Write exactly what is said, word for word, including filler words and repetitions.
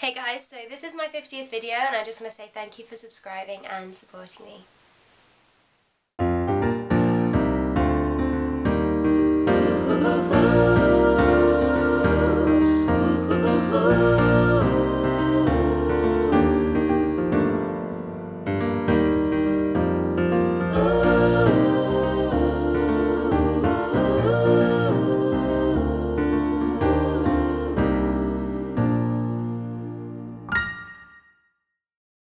Hey guys, so this is my fiftieth video and I just want to say thank you for subscribing and supporting me.